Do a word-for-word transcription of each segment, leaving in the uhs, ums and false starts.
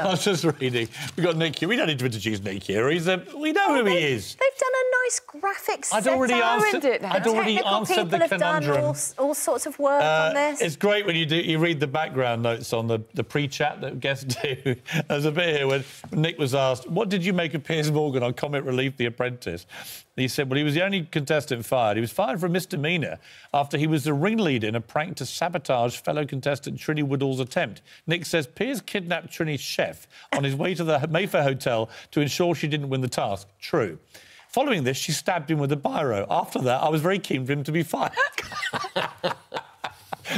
Oh. I was just reading. We've got Nick Hewer. We don't need to introduce Nick Hewer. He's a, we know oh, who he is. They've done a nice graphic set. I'd already answered it. I'd already answered the conundrum. Technical people have done all, all sorts of work uh, on this. It's great when you do. You read the background notes on the, the pre-chat that guests do. There's a bit here when Nick was asked, "What did you make of Piers Morgan on Comic Relief, The Apprentice?" And he said, "Well, he was the only contestant fired. He was fired for a misdemeanour after he was the ringleader in a prank to sabotage fellow contestant Trinny Woodall's attempt." Nick says Piers kidnapped Trinny's chef on his way to the Mayfair hotel to ensure she didn't win the task. True. Following this, she stabbed him with a biro. After that, I was very keen for him to be fired.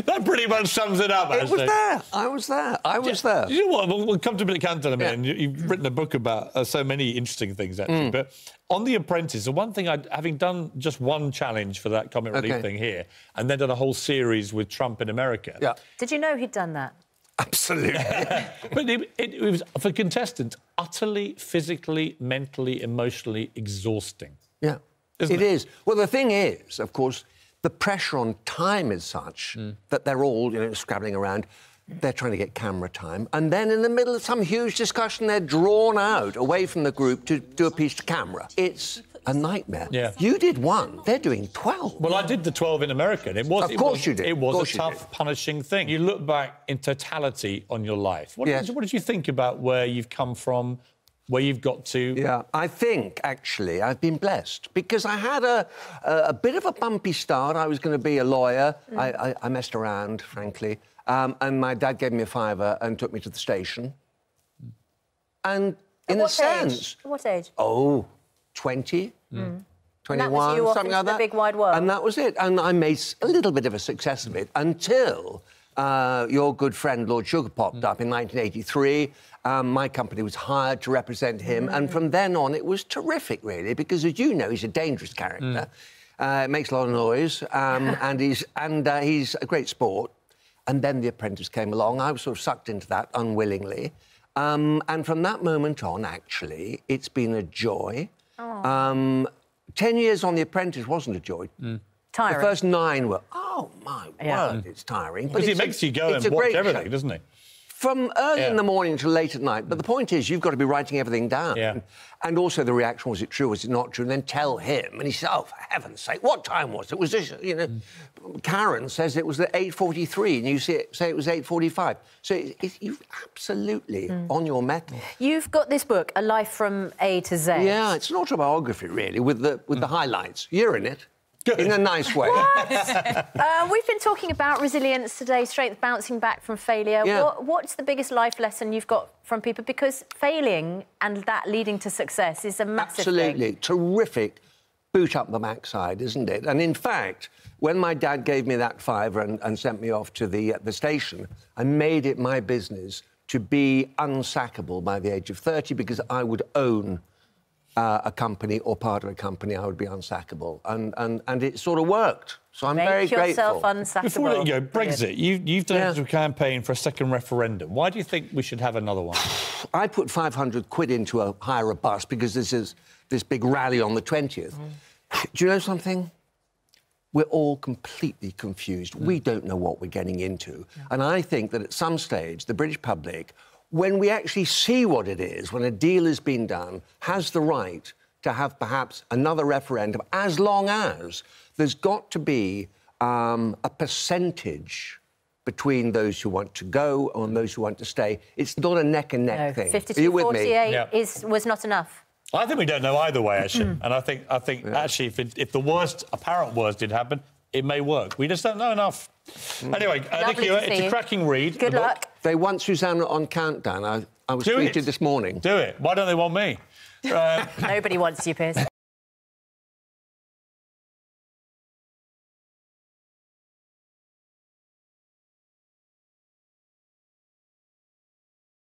That pretty much sums it up, actually. It was there. I was there. I was yeah. there. You know what? We'll, we'll come to a bit of Countdown in a minute. Yeah. You've written a book about uh, so many interesting things, actually. Mm. But on The Apprentice, the one thing, I'd, having done just one challenge for that Comic Relief okay. thing here, and then done a whole series with Trump in America... Yeah. Did you know he'd done that? Absolutely. But it, it, it was, for contestants, utterly physically, mentally, emotionally exhausting. Yeah, Isn't it, it is. Well, the thing is, of course, the pressure on time is such mm. that they're all, you know, scrabbling around. They're trying to get camera time. And then in the middle of some huge discussion, they're drawn out away from the group to do a piece to camera. It's... a nightmare. Yeah. You did one. They're doing twelve. Well, I did the twelve in America, and it was... Of course was, you did. It was a tough, punishing thing. You look back in totality on your life. What, yes. did, what did you think about where you've come from, where you've got to? Yeah, I think, actually, I've been blessed, because I had a, a, a bit of a bumpy start. I was going to be a lawyer. Mm. I, I, I messed around, frankly. Um, and my dad gave me a fiver and took me to the station. And in a sense... At what age? Oh... twenty, mm. twenty-one, something like that. The big wide world. And that was it. And I made a little bit of a success of it until uh, your good friend Lord Sugar popped mm. up in nineteen eighty-three. Um, my company was hired to represent him. Mm. And from then on, it was terrific, really, because, as you know, he's a dangerous character. Mm. Uh, makes a lot of noise. Um, and he's, and uh, he's a great sport. And then The Apprentice came along. I was sort of sucked into that unwillingly. Um, and from that moment on, actually, it's been a joy. Um, ten years on The Apprentice wasn't a joy. Mm. Tiring. The first nine were, oh, my yeah. word, it's tiring. Because it makes a, you go and watch everything, show. doesn't it? From early yeah. in the morning to late at night. But the point is, you've got to be writing everything down. Yeah. And also the reaction, was it true, was it not true? And then tell him. And he said, oh, for heaven's sake, what time was it? Was this, you know... Mm. Karen says it was at eight forty-three, and you say it was eight forty-five. So it, it, you're absolutely mm. on your metal. You've got this book, A Life from A to Z. Yeah, it's an autobiography, really, with the, with mm. the highlights. You're in it. Good. In a nice way. uh, we've been talking about resilience today, strength, bouncing back from failure. Yeah. What, what's the biggest life lesson you've got from people? Because failing and that leading to success is a massive Absolutely. thing. Terrific boot up the backside, isn't it? And, in fact, when my dad gave me that fiver and, and sent me off to the, uh, the station, I made it my business to be unsackable by the age of thirty, because I would own... Uh, a company or part of a company, I would be unsackable, and and and it sort of worked. So I'm Make very grateful. Unsackable. Before you go, Brexit, you, you've done yeah. a campaign for a second referendum. Why do you think we should have another one? I put five hundred quid into a hire a bus because this is this big rally on the twentieth. Mm. Do you know something? We're all completely confused. Mm. We don't know what we're getting into, yeah. and I think that at some stage the British public, when we actually see what it is, when a deal has been done, has the right to have perhaps another referendum, as long as there's got to be um, a percentage between those who want to go and those who want to stay. It's not a neck-and-neck no, thing. fifty-two, Are you with forty-eight me? Yeah. Is, was not enough. I think we don't know either way, actually. and I think, I think yeah. actually, if, it, if the worst, apparent worst did happen, it may work. We just don't know enough. Mm. Anyway, uh, Nick Hewer, it's a cracking read. Good the luck. Book. They want Susanna on Countdown. I, I was tweeted this morning. Do it. Why don't they want me? Uh... Nobody wants you, Piers.